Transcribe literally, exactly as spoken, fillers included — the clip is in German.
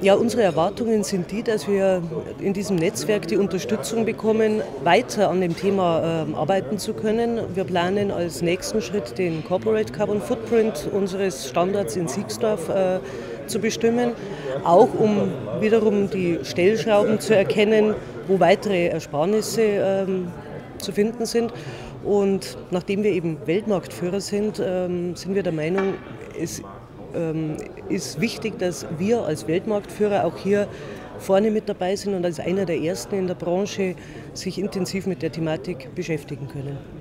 Ja, unsere Erwartungen sind die, dass wir in diesem Netzwerk die Unterstützung bekommen, weiter an dem Thema äh, arbeiten zu können. Wir planen als nächsten Schritt den Corporate Carbon Footprint unseres Standorts in Siegsdorf äh, zu bestimmen, auch um wiederum die Stellschrauben zu erkennen, wo weitere Ersparnisse äh, zu finden sind. Und nachdem wir eben Weltmarktführer sind, äh, sind wir der Meinung, es ist wichtig, dass wir als Weltmarktführer auch hier vorne mit dabei sind und als einer der Ersten in der Branche sich intensiv mit der Thematik beschäftigen können.